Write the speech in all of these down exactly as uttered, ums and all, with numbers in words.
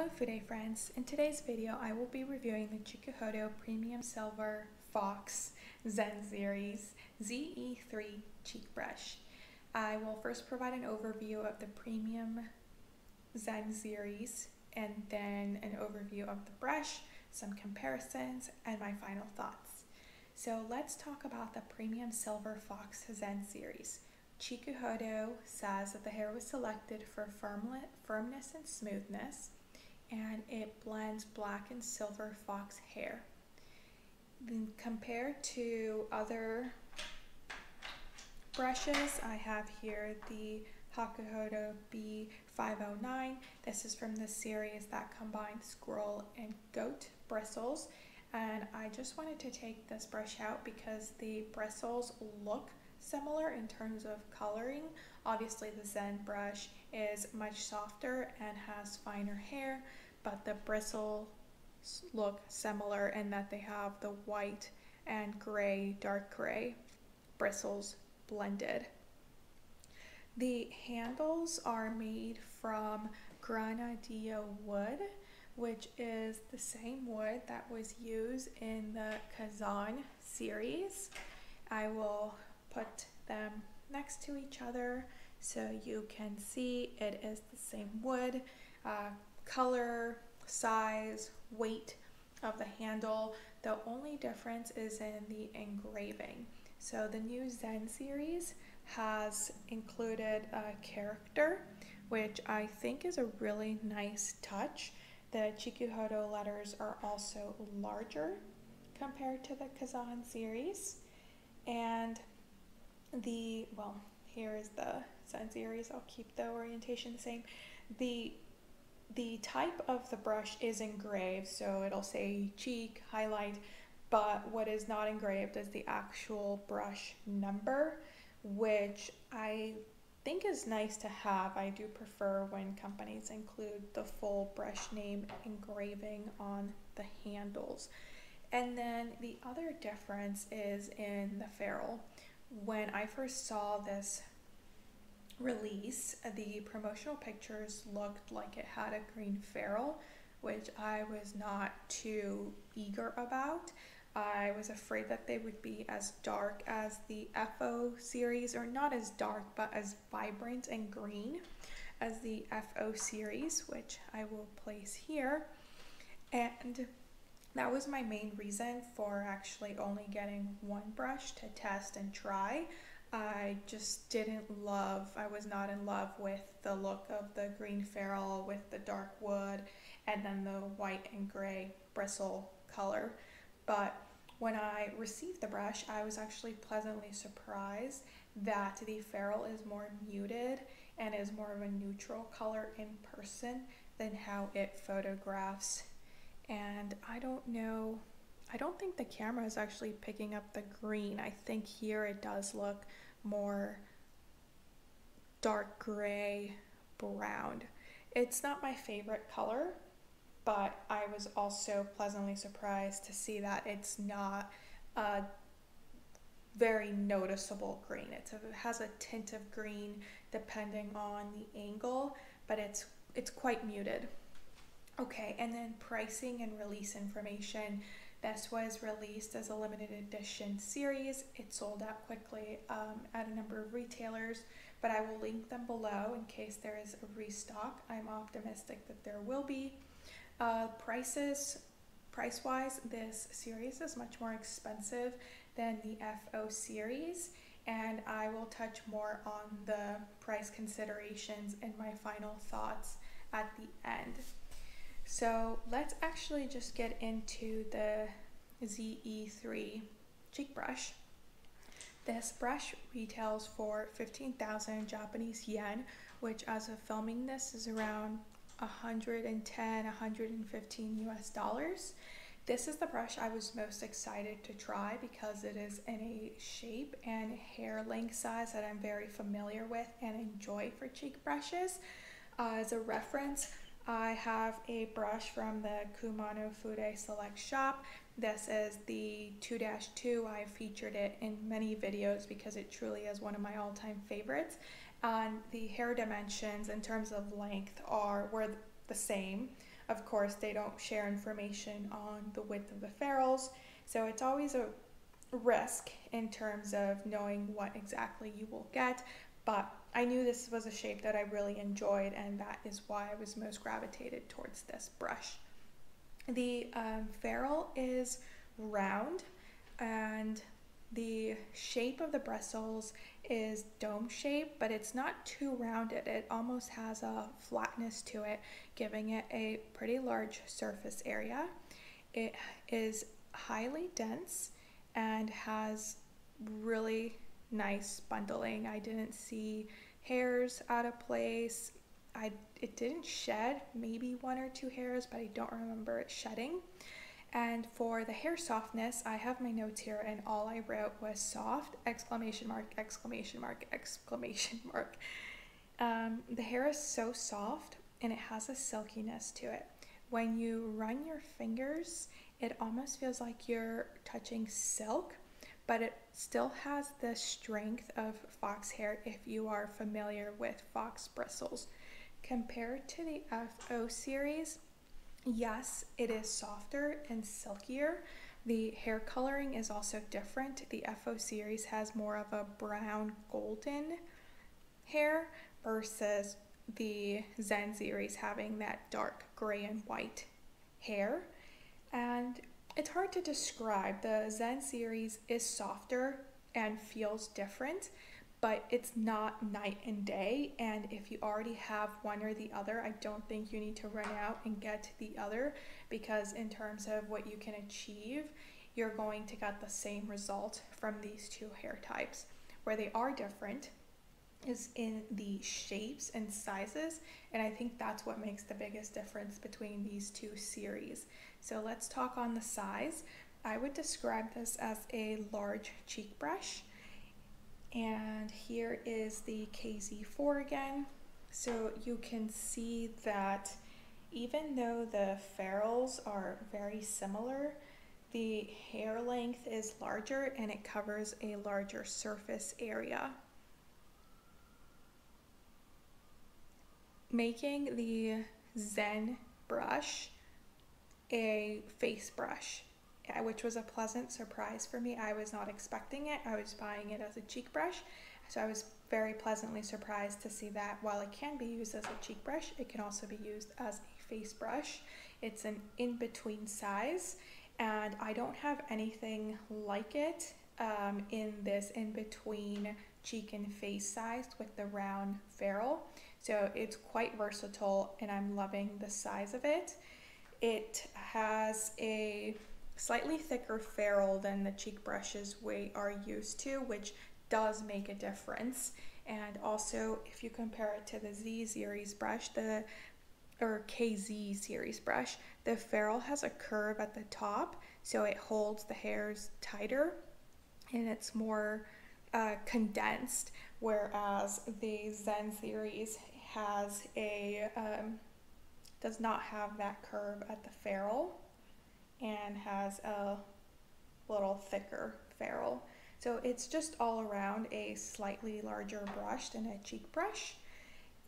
Hello Fude friends, in today's video I will be reviewing the Chikuhodo Premium Silver Fox Zen Series Z E three Cheek Brush. I will first provide an overview of the Premium Zen Series and then an overview of the brush, some comparisons, and my final thoughts. So let's talk about the Premium Silver Fox Zen Series. Chikuhodo says that the hair was selected for firmness and smoothness, and it blends black and silver fox hair. Then compared to other brushes, I have here the Hakuhodo B five oh nine. This is from the series that combines squirrel and goat bristles, and I just wanted to take this brush out because the bristles look similar in terms of coloring. Obviously the Zen brush is much softer and has finer hair, but the bristles look similar in that they have the white and gray, dark gray bristles blended. The handles are made from Granadilla wood, which is the same wood that was used in the Kazan series. I will put them next to each other so you can see it is the same wood. Uh, color, size, weight of the handle. The only difference is in the engraving. So the new Zen series has included a character, which I think is a really nice touch. The Chikuhodo letters are also larger compared to the Kazan series. And The, well, here is the Zen series. I'll keep the orientation the same. The, the type of the brush is engraved, so it'll say cheek, highlight, but what is not engraved is the actual brush number, which I think is nice to have. I do prefer when companies include the full brush name engraving on the handles. And then the other difference is in the ferrule. When I first saw this release, the promotional pictures looked like it had a green ferrule, which I was not too eager about. I was afraid that they would be as dark as the F O series, or not as dark, but as vibrant and green as the F O series, which I will place here. And that was my main reason for actually only getting one brush to test and try. I just didn't love, I was not in love with the look of the green ferrule with the dark wood and then the white and gray bristle color. But when I received the brush, I was actually pleasantly surprised that the ferrule is more muted and is more of a neutral color in person than how it photographs. And I don't know, I don't think the camera is actually picking up the green. I think here it does look more dark gray, brown. It's not my favorite color, but I was also pleasantly surprised to see that it's not a very noticeable green. It's a, it has a tint of green depending on the angle, but it's it's quite muted. Okay, and then pricing and release information. This was released as a limited edition series. It sold out quickly um, at a number of retailers, but I will link them below in case there is a restock. I'm optimistic that there will be. Uh, prices, price-wise, this series is much more expensive than the F O series, and I will touch more on the price considerations and my final thoughts at the end. So let's actually just get into the Z E three cheek brush. This brush retails for fifteen thousand Japanese yen, which as of filming this is around one hundred ten, one hundred fifteen U S dollars. This is the brush I was most excited to try because it is in a shape and hair length size that I'm very familiar with and enjoy for cheek brushes. Uh, as a reference, I have a brush from the Kumano Fude Select Shop. This is the two dash two. I featured it in many videos because it truly is one of my all-time favorites. And the hair dimensions in terms of length are were the same. Of course, they don't share information on the width of the ferrules, so it's always a risk in terms of knowing what exactly you will get, but I knew this was a shape that I really enjoyed, and that is why I was most gravitated towards this brush. The um, ferrule is round, and the shape of the bristles is dome shape, but it's not too rounded. It almost has a flatness to it, giving it a pretty large surface area. It is highly dense and has really nice bundling. I didn't see hairs out of place. I it didn't shed, maybe one or two hairs, but I don't remember it shedding. And for the hair softness, I have my notes here, and all I wrote was soft, exclamation mark, exclamation mark, exclamation mark. Um, the hair is so soft, and it has a silkiness to it. When you run your fingers, it almost feels like you're touching silk, but it still has the strength of fox hair if you are familiar with fox bristles. Compared to the F O series, yes, it is softer and silkier. The hair coloring is also different. The F O series has more of a brown golden hair versus the Zen series having that dark gray and white hair. And it's hard to describe. The Zen series is softer and feels different, but it's not night and day, and if you already have one or the other, I don't think you need to run out and get the other, because in terms of what you can achieve, you're going to get the same result from these two hair types. Where they are different is in the shapes and sizes, and I think that's what makes the biggest difference between these two series. So let's talk on the size. I would describe this as a large cheek brush. And here is the K Z four again. So you can see that even though the ferrules are very similar, the hair length is larger and it covers a larger surface area, making the Zen brush a face brush, which was a pleasant surprise for me. I was not expecting it. I was buying it as a cheek brush, so I was very pleasantly surprised to see that while it can be used as a cheek brush, it can also be used as a face brush. It's an in-between size, and I don't have anything like it um, in this in-between cheek and face size with the round ferrule, so it's quite versatile, and I'm loving the size of it. It has a slightly thicker ferrule than the cheek brushes we are used to, which does make a difference. And also, if you compare it to the Z series brush, the or K Z series brush, the ferrule has a curve at the top, so it holds the hairs tighter and it's more uh, condensed, whereas the Zen series has a um, does not have that curve at the ferrule and has a little thicker ferrule. So it's just all around a slightly larger brush than a cheek brush.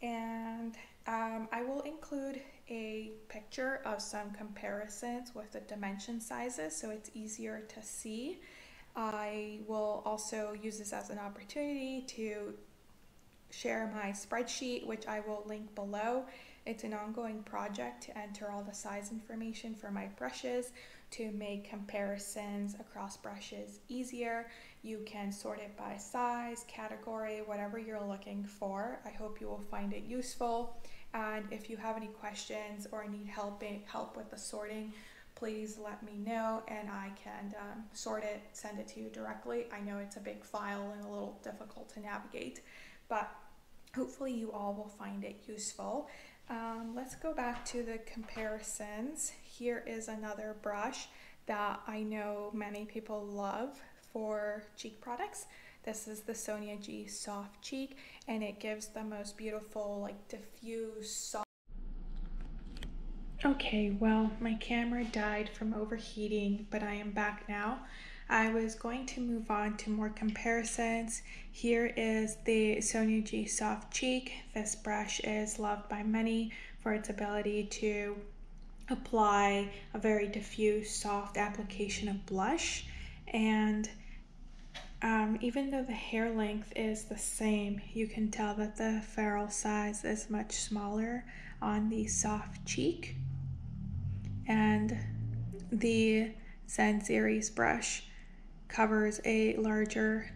And um, I will include a picture of some comparisons with the dimension sizes so it's easier to see. I will also use this as an opportunity to share my spreadsheet, which I will link below. It's an ongoing project to enter all the size information for my brushes to make comparisons across brushes easier. You can sort it by size, category, whatever you're looking for. I hope you will find it useful. And if you have any questions or need help, help with the sorting, please let me know and I can um, sort it, send it to you directly. I know it's a big file and a little difficult to navigate, but hopefully you all will find it useful. Um, let's go back to the comparisons. Here is another brush that I know many people love for cheek products. This is the Sonia G Soft Cheek, and it gives the most beautiful, like, diffuse soft. Okay, well, my camera died from overheating, but I am back now. I was going to move on to more comparisons. Here is the Sonia G Soft Cheek. This brush is loved by many for its ability to apply a very diffuse, soft application of blush. And um, even though the hair length is the same, you can tell that the ferrule size is much smaller on the soft cheek. And the Zen Series brush covers a larger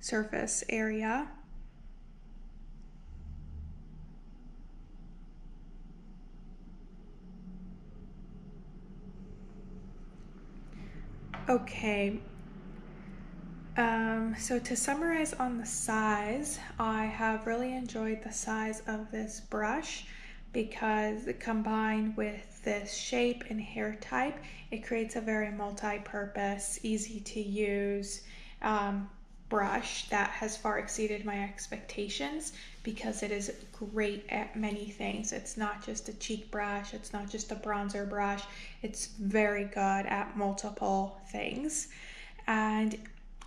surface area. Okay, um, so to summarize on the size, I have really enjoyed the size of this brush because combined with this shape and hair type, it creates a very multi-purpose, easy to use um, brush that has far exceeded my expectations because it is great at many things. It's not just a cheek brush, it's not just a bronzer brush, it's very good at multiple things. And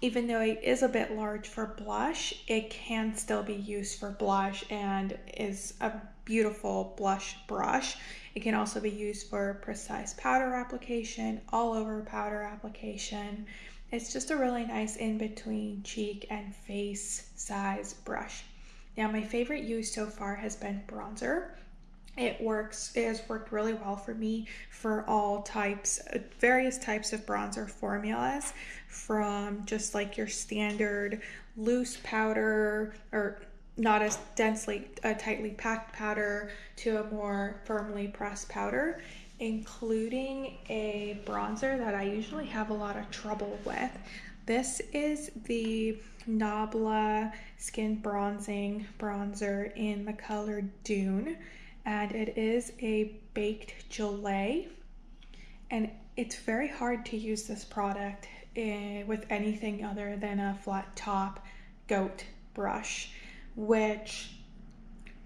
even though it is a bit large for blush, it can still be used for blush and is a beautiful blush brush. It can also be used for precise powder application, all over powder application. It's just a really nice in-between cheek and face size brush. Now, my favorite use so far has been bronzer. It works, it has worked really well for me for all types, various types of bronzer formulas, from just like your standard loose powder or not as densely, uh, tightly packed powder to a more firmly pressed powder, including a bronzer that I usually have a lot of trouble with. This is the Nabla Skin Bronzing Bronzer in the color Dune, and it is a baked gelée, and it's very hard to use this product uh, with anything other than a flat top goat brush, which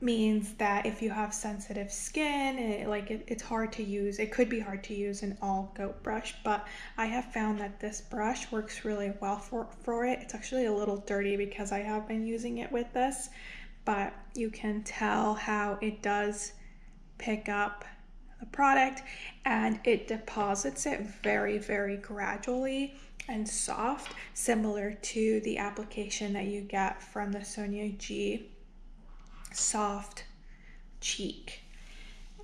means that if you have sensitive skin, it, like it, it's hard to use, it could be hard to use an all goat brush, but I have found that this brush works really well for, for it. It's actually a little dirty because I have been using it with this, but you can tell how it does pick up the product, and it deposits it very, very gradually and soft, similar to the application that you get from the Sonia G soft cheek.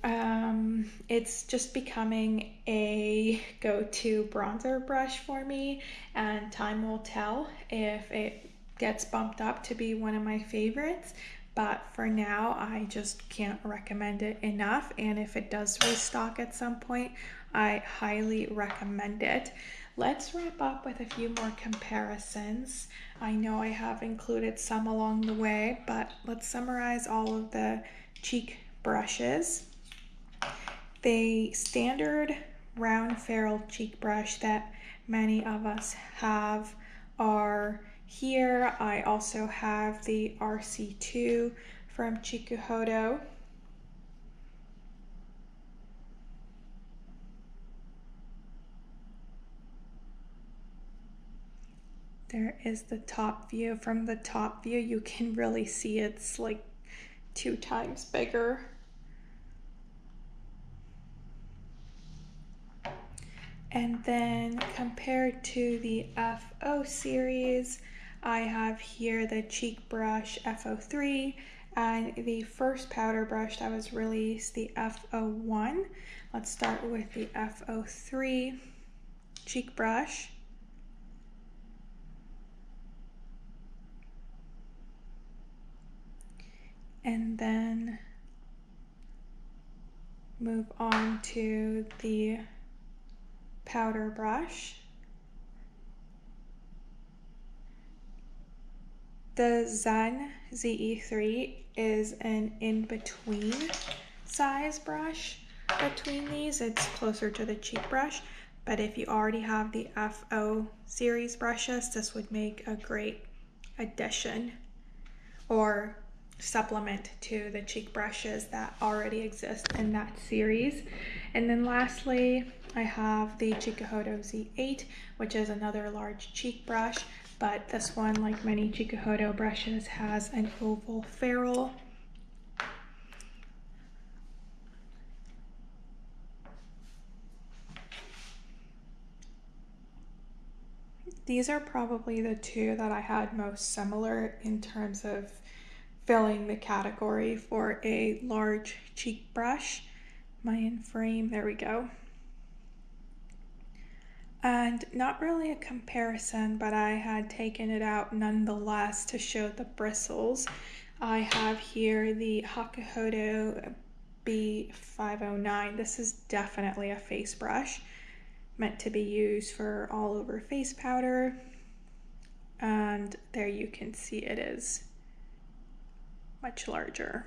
Um, it's just becoming a go-to bronzer brush for me, and time will tell if it gets bumped up to be one of my favorites, but for now I just can't recommend it enough, and if it does restock at some point, I highly recommend it. Let's wrap up with a few more comparisons. I know I have included some along the way, but let's summarize all of the cheek brushes. The standard round ferrule cheek brush that many of us have are here. I also have the R C two from Chikuhodo. There is the top view. From the top view, you can really see it's like two times bigger. And then compared to the F O series, I have here the cheek brush F O three and the first powder brush that was released, the F O one. Let's start with the F O three cheek brush. And then move on to the powder brush. The Zen Z E three is an in-between size brush between these. It's closer to the cheek brush, but if you already have the F O series brushes, this would make a great addition or supplement to the cheek brushes that already exist in that series. And then lastly, I have the Chikuhodo Z eight, which is another large cheek brush, but this one, like many Chikuhodo brushes, has an oval ferrule. These are probably the two that I had most similar in terms of filling the category for a large cheek brush. My in frame, there we go. And not really a comparison, but I had taken it out nonetheless to show the bristles. I have here the Hakuhodo B five oh nine. This is definitely a face brush, meant to be used for all over face powder. And there you can see it is much larger.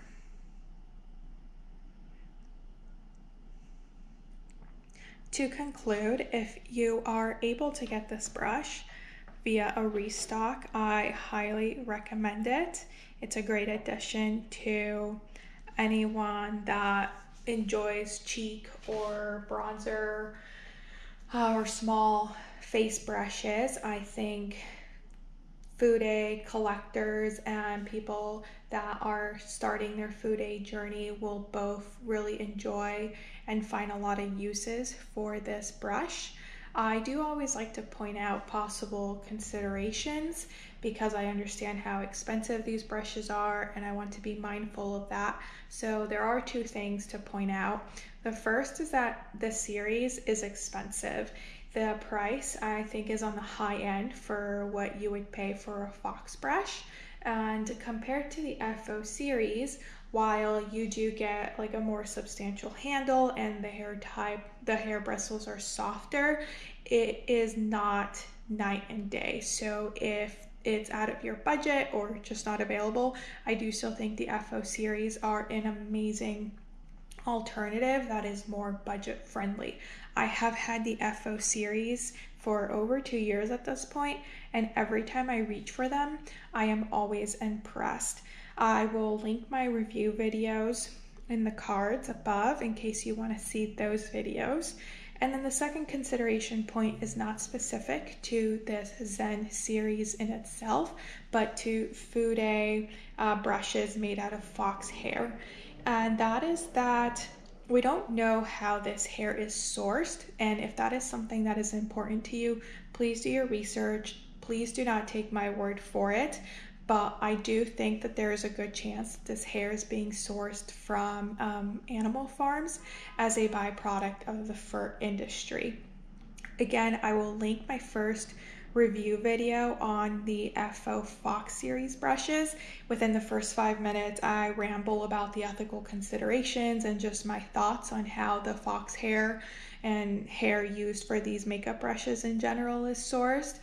To conclude, if you are able to get this brush via a restock, I highly recommend it. It's a great addition to anyone that enjoys cheek or bronzer uh, or small face brushes. I think Fude collectors and people that are starting their Fude journey will both really enjoy and find a lot of uses for this brush. I do always like to point out possible considerations because I understand how expensive these brushes are and I want to be mindful of that. So there are two things to point out. The first is that this series is expensive. The price, I think, is on the high end for what you would pay for a fox brush. And compared to the F O series, while you do get like a more substantial handle and the hair type, the hair bristles are softer, it is not night and day. So if it's out of your budget or just not available, I do still think the F O series are an amazing alternative that is more budget friendly. I have had the F O series for over two years at this point, and every time I reach for them, I am always impressed. I will link my review videos in the cards above in case you want to see those videos. And then the second consideration point is not specific to this Zen series in itself, but to Fude uh, brushes made out of fox hair. And that is that we don't know how this hair is sourced, and if that is something that is important to you, please do your research. Please do not take my word for it, but I do think that there is a good chance that this hair is being sourced from um, animal farms as a byproduct of the fur industry. Again, I will link my first review video on the F O Fox series brushes. Within the first five minutes, I ramble about the ethical considerations and just my thoughts on how the fox hair and hair used for these makeup brushes in general is sourced.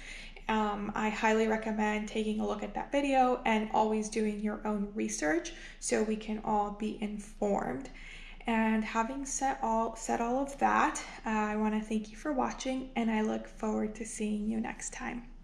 Um, I highly recommend taking a look at that video and always doing your own research so we can all be informed. And having said all, said all of that, uh, I want to thank you for watching, and I look forward to seeing you next time.